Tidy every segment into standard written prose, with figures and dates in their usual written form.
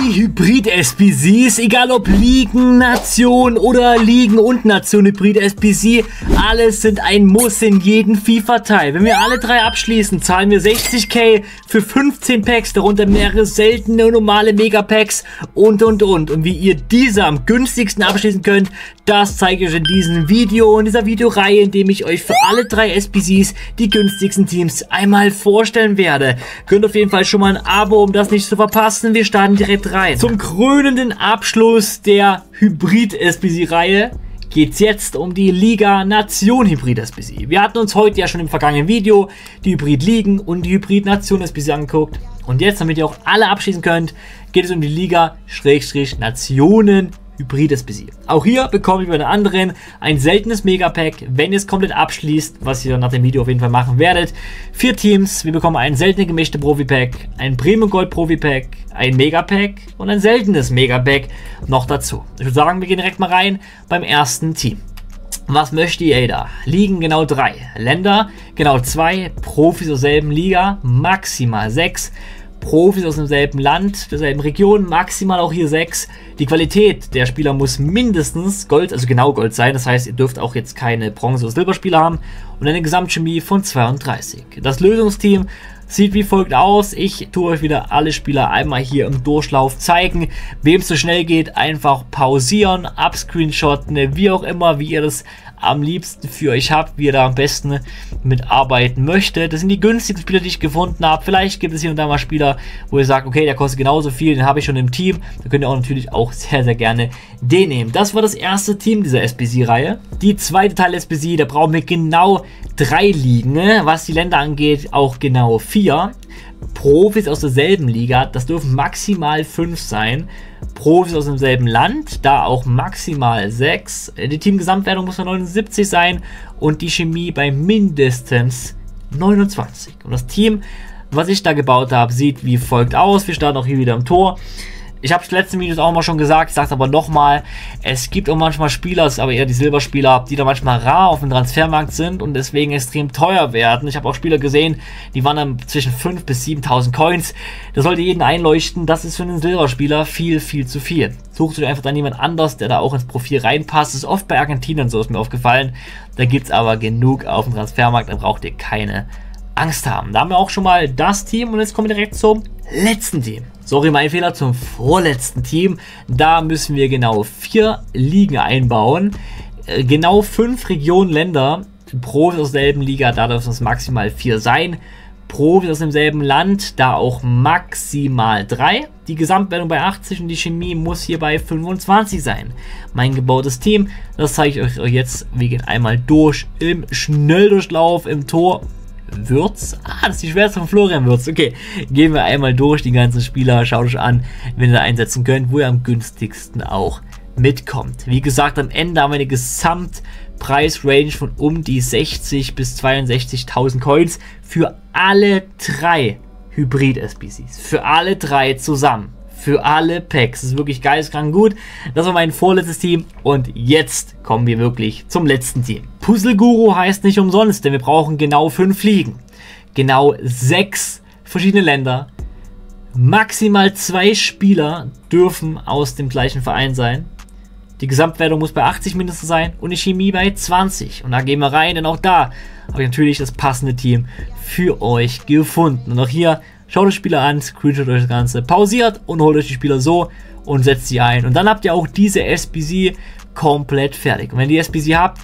die Hybrid-SBCs, egal ob Ligen, Nation oder Ligen und Nation Hybrid-SBC, alles sind ein Muss in jedem FIFA-Teil. Wenn wir alle drei abschließen, zahlen wir 60k für 15 Packs, darunter mehrere seltene und normale Mega-Packs und. Und wie ihr diese am günstigsten abschließen könnt, das zeige ich euch in diesem Video, in dieser Videoreihe, in dem ich euch für alle drei SBCs die günstigsten Teams einmal vorstellen werde. Könnt auf jeden Fall schon mal ein Abo, um das nicht zu verpassen. Wir starten direkt rein. Zum krönenden Abschluss der Hybrid-SBC-Reihe geht's jetzt um die Liga Nation Hybrid SBC. Wir hatten uns heute ja schon im vergangenen Video die Hybrid Ligen und die Hybrid Nation SBC angeguckt. Und jetzt, damit ihr auch alle abschließen könnt, geht es um die Liga Nationen Hybrid SBC. Auch hier bekommt ihr bei den anderen ein seltenes Megapack, wenn ihr es komplett abschließt, was ihr nach dem Video auf jeden Fall machen werdet. 4 Teams, wir bekommen einen seltenen gemischte Profi-Pack, ein Premium Gold Profi-Pack, ein Megapack und ein seltenes Megapack noch dazu. Ich würde sagen, wir gehen direkt mal rein beim ersten Team. Was möchte EA da? Ligen genau 3, Länder genau 2, Profis aus derselben Liga, maximal 6. Profis aus demselben Land, derselben Region, maximal auch hier 6. Die Qualität der Spieler muss mindestens Gold, also genau Gold sein. Das heißt, ihr dürft auch jetzt keine Bronze- oder Silberspieler haben. Und eine Gesamtchemie von 32. Das Lösungsteam sieht wie folgt aus. Ich tue euch wieder alle Spieler einmal hier im Durchlauf zeigen. Wem es so schnell geht, einfach pausieren, abscreenshotten, wie auch immer, wie ihr das am liebsten für euch habt, wie ihr da am besten mitarbeiten möchtet. Das sind die günstigsten Spieler, die ich gefunden habe. Vielleicht gibt es hier und da mal Spieler, wo ihr sagt, okay, der kostet genauso viel, den habe ich schon im Team. Da könnt ihr auch natürlich auch sehr, sehr gerne den nehmen. Das war das erste Team dieser SBC-Reihe. Die zweite Teil SBC, da brauchen wir genau 3 Ligen, was die Länder angeht, auch genau 4. Profis aus derselben Liga, das dürfen maximal 5 sein. Profis aus demselben Land, da auch maximal 6. Die Teamgesamtwertung muss bei 79 sein und die Chemie bei mindestens 29. Und das Team, was ich da gebaut habe, sieht wie folgt aus. Wir starten auch hier wieder im Tor. Ich habe es in den letzten Videos auch mal schon gesagt, ich sage es aber nochmal, es gibt auch manchmal Spieler, das ist aber eher die Silberspieler, die da manchmal rar auf dem Transfermarkt sind und deswegen extrem teuer werden. Ich habe auch Spieler gesehen, die waren dann zwischen 5.000 bis 7.000 Coins. Das sollte jeden einleuchten, das ist für einen Silberspieler viel, viel zu viel. Sucht euch einfach dann jemand anders, der da auch ins Profil reinpasst. Das ist oft bei Argentinern so, ist mir aufgefallen. Da gibt es aber genug auf dem Transfermarkt, da braucht ihr keine Angst haben. Da haben wir auch schon mal das Team und jetzt kommen wir direkt zum letzten Team. Sorry, mein Fehler, zum vorletzten Team. Da müssen wir genau 4 Ligen einbauen. Genau 5 Regionen, Länder. Profis aus derselben Liga, da dürfen es maximal 4 sein. Profis aus demselben Land, da auch maximal 3. Die Gesamtwertung bei 80 und die Chemie muss hier bei 25 sein. Mein gebautes Team, das zeige ich euch jetzt. Wir gehen einmal durch im Schnelldurchlauf im Tor. Würz? Ah, das ist die Schwester von Florian Würz. Okay, gehen wir einmal durch die ganzen Spieler. Schaut euch an, wenn ihr da einsetzen könnt, wo ihr am günstigsten auch mitkommt. Wie gesagt, am Ende haben wir eine Gesamtpreisrange von um die 60.000 bis 62.000 Coins für alle 3 Hybrid-SBCs. Für alle 3 zusammen. Für alle Packs. Das ist wirklich geisteskrank gut. Das war mein vorletztes Team. Und jetzt kommen wir wirklich zum letzten Team. Puzzle Guru heißt nicht umsonst, denn wir brauchen genau 5 Ligen. Genau 6 verschiedene Länder. Maximal 2 Spieler dürfen aus dem gleichen Verein sein. Die Gesamtwertung muss bei 80 mindestens sein und die Chemie bei 20. Und da gehen wir rein, denn auch da habe ich natürlich das passende Team für euch gefunden. Und auch hier schaut euch Spieler an, screenshot euch das Ganze, pausiert und holt euch die Spieler so und setzt sie ein. Und dann habt ihr auch diese SBC komplett fertig. Und wenn ihr die SBC habt,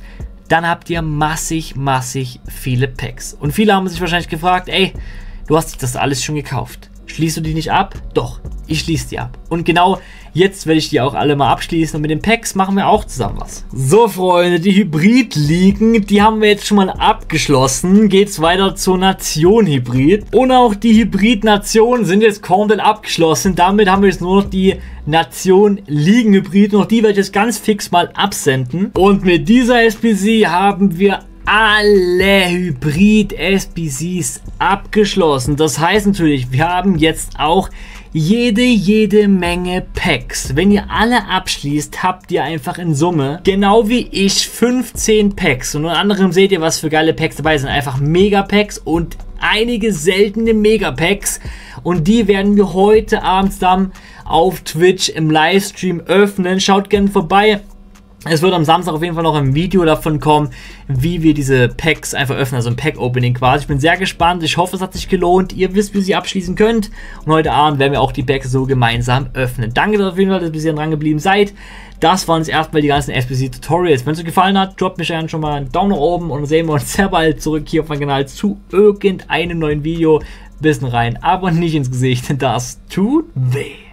dann habt ihr massig, massig viele Packs. Und viele haben sich wahrscheinlich gefragt, ey, du hast das alles schon gekauft. Schließt du die nicht ab? Doch, ich schließe die ab. Und genau jetzt werde ich die auch alle mal abschließen und mit den Packs machen wir auch zusammen was. So Freunde, die Hybrid-Ligen, die haben wir jetzt schon mal abgeschlossen. Geht's weiter zur Nation Hybrid. Und auch die Hybrid-Nationen sind jetzt komplett abgeschlossen. Damit haben wir jetzt nur noch die Nation Ligen Hybrid. Noch die werde ich jetzt ganz fix mal absenden. Und mit dieser SBC haben wir alle Hybrid-SBCs abgeschlossen. Das heißt natürlich, wir haben jetzt auch jede Menge Packs. Wenn ihr alle abschließt, habt ihr einfach in Summe, genau wie ich, 15 Packs. Und unter anderem seht ihr, was für geile Packs dabei sind. Einfach Mega-Packs und einige seltene Mega-Packs. Und die werden wir heute Abend dann auf Twitch im Livestream öffnen. Schaut gerne vorbei. Es wird am Samstag auf jeden Fall noch ein Video davon kommen, wie wir diese Packs einfach öffnen, also ein Pack-Opening quasi. Ich bin sehr gespannt, ich hoffe, es hat sich gelohnt. Ihr wisst, wie ihr sie abschließen könnt. Und heute Abend werden wir auch die Packs so gemeinsam öffnen. Danke auf jeden Fall, dass ihr bis hierhin dran geblieben seid. Das waren jetzt erstmal die ganzen SBC-Tutorials. Wenn es euch gefallen hat, droppt mir gerne schon mal einen Daumen nach oben und dann sehen wir uns sehr bald zurück hier auf meinem Kanal zu irgendeinem neuen Video. Bisschen rein, aber nicht ins Gesicht, das tut weh.